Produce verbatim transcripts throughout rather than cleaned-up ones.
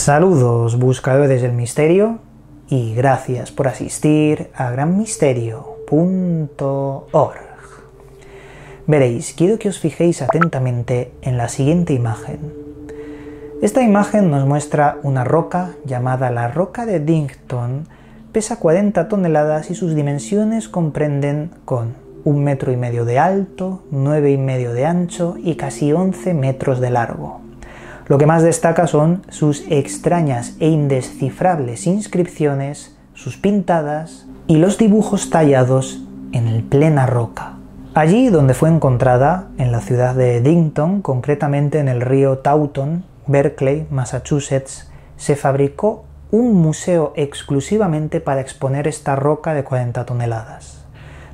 Saludos, buscadores del misterio, y gracias por asistir a gran misterio punto org. Veréis, quiero que os fijéis atentamente en la siguiente imagen. Esta imagen nos muestra una roca llamada la Roca de Dighton. Pesa cuarenta toneladas y sus dimensiones comprenden con un metro y medio de alto, nueve y medio de ancho y casi once metros de largo. Lo que más destaca son sus extrañas e indescifrables inscripciones, sus pintadas y los dibujos tallados en plena roca. Allí donde fue encontrada, en la ciudad de Dighton, concretamente en el río Taunton, Berkeley, Massachusetts, se fabricó un museo exclusivamente para exponer esta roca de cuarenta toneladas.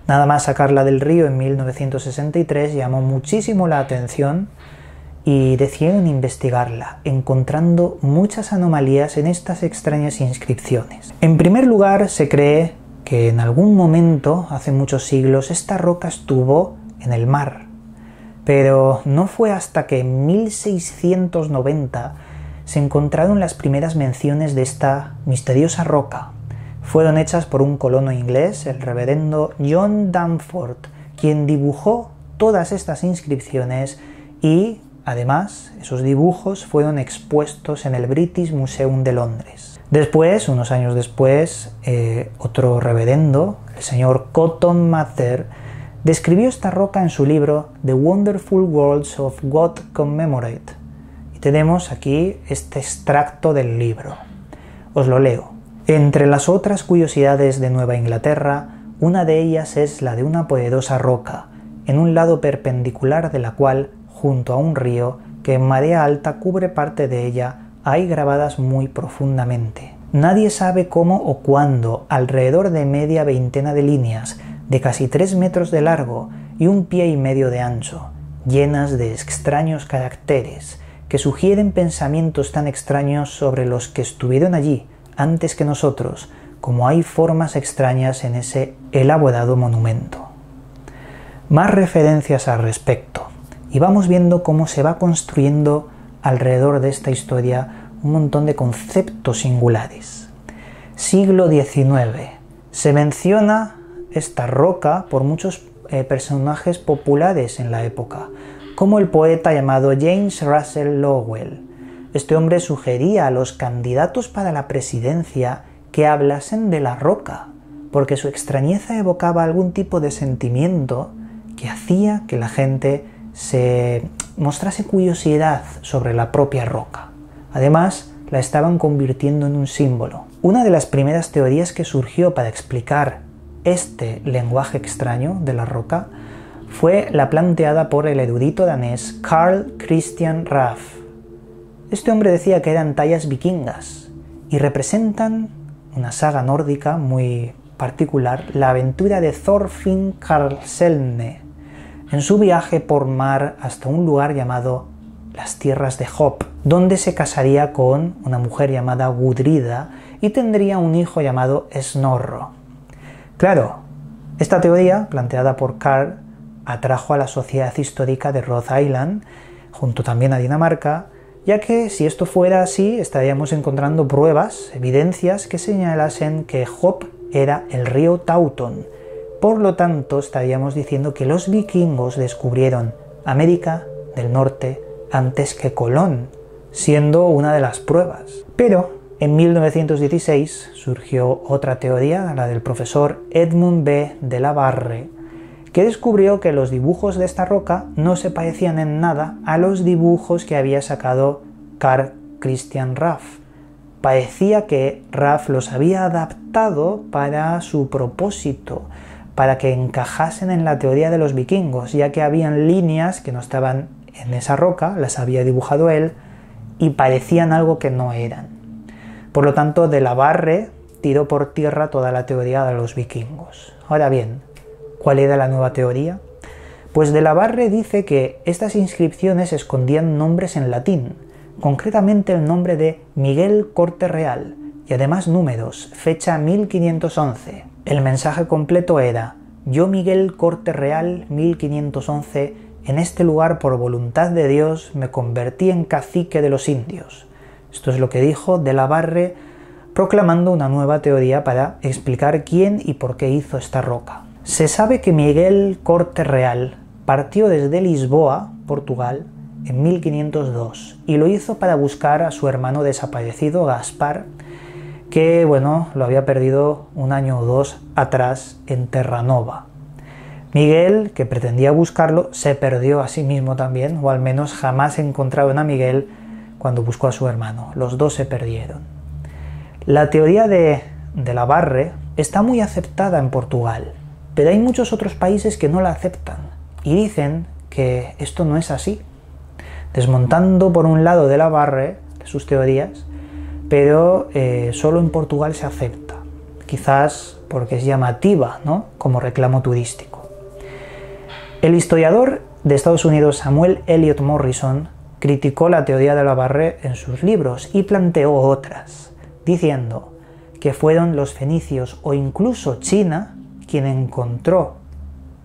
Nada más sacarla del río en mil novecientos sesenta y tres llamó muchísimo la atención y decidieron investigarla, encontrando muchas anomalías en estas extrañas inscripciones. En primer lugar, se cree que en algún momento, hace muchos siglos, esta roca estuvo en el mar. Pero no fue hasta que en mil seiscientos noventa se encontraron las primeras menciones de esta misteriosa roca. Fueron hechas por un colono inglés, el reverendo John Danforth, quien dibujó todas estas inscripciones y, además, esos dibujos fueron expuestos en el British Museum de Londres. Después, unos años después, eh, otro reverendo, el señor Cotton Mather, describió esta roca en su libro The Wonderful Worlds of God Commemorate. Y tenemos aquí este extracto del libro. Os lo leo. Entre las otras curiosidades de Nueva Inglaterra, una de ellas es la de una poderosa roca, en un lado perpendicular de la cual, junto a un río, que en marea alta cubre parte de ella, hay grabadas muy profundamente. Nadie sabe cómo o cuándo, alrededor de media veintena de líneas, de casi tres metros de largo y un pie y medio de ancho, llenas de extraños caracteres, que sugieren pensamientos tan extraños sobre los que estuvieron allí antes que nosotros, como hay formas extrañas en ese elaborado monumento. Más referencias al respecto, y vamos viendo cómo se va construyendo alrededor de esta historia un montón de conceptos singulares. Siglo diecinueve. Se menciona esta roca por muchos eh, personajes populares en la época, como el poeta llamado James Russell Lowell. Este hombre sugería a los candidatos para la presidencia que hablasen de la roca, porque su extrañeza evocaba algún tipo de sentimiento que hacía que la gente se mostrase curiosidad sobre la propia roca. Además, la estaban convirtiendo en un símbolo. Una de las primeras teorías que surgió para explicar este lenguaje extraño de la roca fue la planteada por el erudito danés Carl Christian Rafn. Este hombre decía que eran tallas vikingas y representan una saga nórdica muy particular, la aventura de Thorfinn Karlsefni en su viaje por mar hasta un lugar llamado las tierras de Hop, donde se casaría con una mujer llamada Gudrida y tendría un hijo llamado Snorro. Claro, esta teoría, planteada por Carl, atrajo a la sociedad histórica de Rhode Island, junto también a Dinamarca, ya que si esto fuera así, estaríamos encontrando pruebas, evidencias que señalasen que Hop era el río Taunton. Por lo tanto, estaríamos diciendo que los vikingos descubrieron América del Norte antes que Colón, siendo una de las pruebas. Pero en mil novecientos dieciséis surgió otra teoría, la del profesor Edmund B. de la Barre, que descubrió que los dibujos de esta roca no se parecían en nada a los dibujos que había sacado Carl Christian Rafn. Parecía que Rafn los había adaptado para su propósito, para que encajasen en la teoría de los vikingos, ya que habían líneas que no estaban en esa roca, las había dibujado él, y parecían algo que no eran. Por lo tanto, de la Barre tiró por tierra toda la teoría de los vikingos. Ahora bien, ¿cuál era la nueva teoría? Pues de la Barre dice que estas inscripciones escondían nombres en latín, concretamente el nombre de Miguel Corte Real, y además números, fecha mil quinientos once. El mensaje completo era: yo Miguel Corte Real, mil quinientos once, en este lugar por voluntad de Dios me convertí en cacique de los indios. Esto es lo que dijo de la Barre, proclamando una nueva teoría para explicar quién y por qué hizo esta roca. Se sabe que Miguel Corte Real partió desde Lisboa, Portugal, en mil quinientos dos, y lo hizo para buscar a su hermano desaparecido, Gaspar, que, bueno, lo había perdido un año o dos atrás en Terranova. Miguel, que pretendía buscarlo, se perdió a sí mismo también, o al menos jamás encontraron a Miguel cuando buscó a su hermano. Los dos se perdieron. La teoría de, de la Barre está muy aceptada en Portugal, pero hay muchos otros países que no la aceptan y dicen que esto no es así, desmontando por un lado de la Barre sus teorías, pero eh, solo en Portugal se acepta, quizás porque es llamativa, ¿no?, como reclamo turístico. El historiador de Estados Unidos Samuel Eliot Morison criticó la teoría de la Barre en sus libros y planteó otras, diciendo que fueron los fenicios o incluso China quien encontró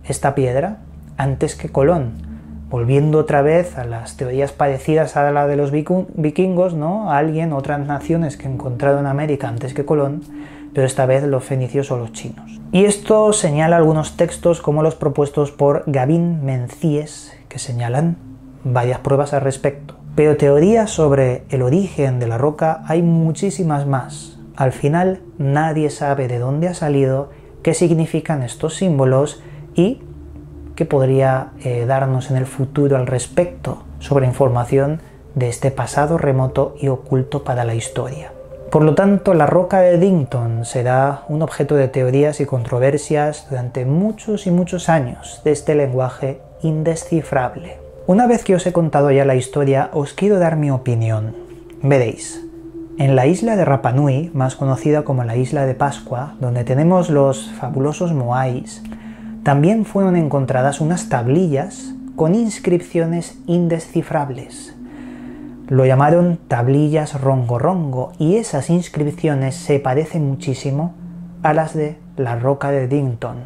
esta piedra antes que Colón, volviendo otra vez a las teorías parecidas a la de los vikingos, ¿no? A alguien, otras naciones que encontraron América antes que Colón, pero esta vez los fenicios o los chinos. Y esto señala algunos textos como los propuestos por Gavin Menzies, que señalan varias pruebas al respecto. Pero teorías sobre el origen de la roca hay muchísimas más. Al final, nadie sabe de dónde ha salido, qué significan estos símbolos y que podría eh, darnos en el futuro al respecto sobre información de este pasado remoto y oculto para la historia. Por lo tanto, la Roca de Dighton será un objeto de teorías y controversias durante muchos y muchos años de este lenguaje indescifrable. Una vez que os he contado ya la historia, os quiero dar mi opinión. Veréis, en la isla de Rapa Nui, más conocida como la isla de Pascua, donde tenemos los fabulosos Moáis, también fueron encontradas unas tablillas con inscripciones indescifrables. Lo llamaron tablillas rongo rongo y esas inscripciones se parecen muchísimo a las de la Roca de Dighton.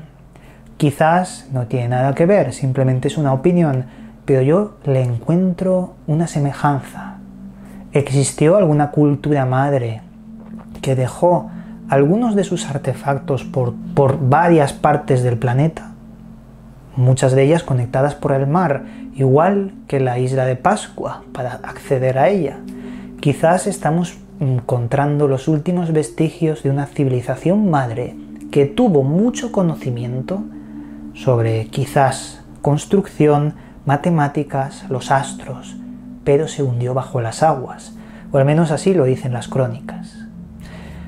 Quizás no tiene nada que ver, simplemente es una opinión, pero yo le encuentro una semejanza. ¿Existió alguna cultura madre que dejó algunos de sus artefactos por, por varias partes del planeta, muchas de ellas conectadas por el mar, igual que la isla de Pascua, para acceder a ella? Quizás estamos encontrando los últimos vestigios de una civilización madre que tuvo mucho conocimiento sobre quizás construcción, matemáticas, los astros, pero se hundió bajo las aguas, o al menos así lo dicen las crónicas.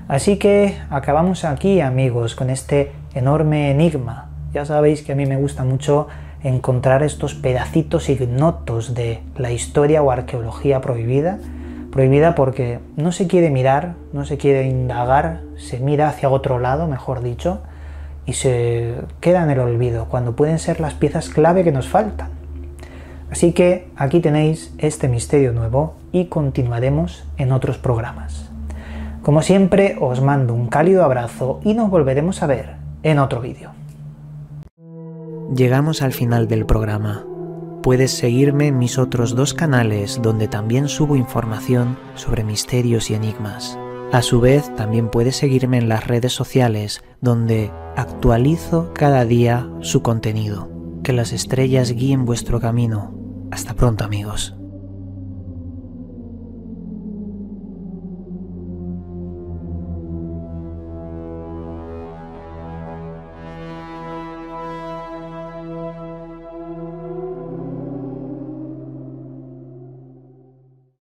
Así que acabamos aquí, amigos, con este enorme enigma. Ya sabéis que a mí me gusta mucho encontrar estos pedacitos ignotos de la historia o arqueología prohibida. Prohibida porque no se quiere mirar, no se quiere indagar, se mira hacia otro lado, mejor dicho, y se queda en el olvido, cuando pueden ser las piezas clave que nos faltan. Así que aquí tenéis este misterio nuevo y continuaremos en otros programas. Como siempre, os mando un cálido abrazo y nos volveremos a ver en otro vídeo. Llegamos al final del programa. Puedes seguirme en mis otros dos canales donde también subo información sobre misterios y enigmas. A su vez, también puedes seguirme en las redes sociales donde actualizo cada día su contenido. Que las estrellas guíen vuestro camino. Hasta pronto, amigos.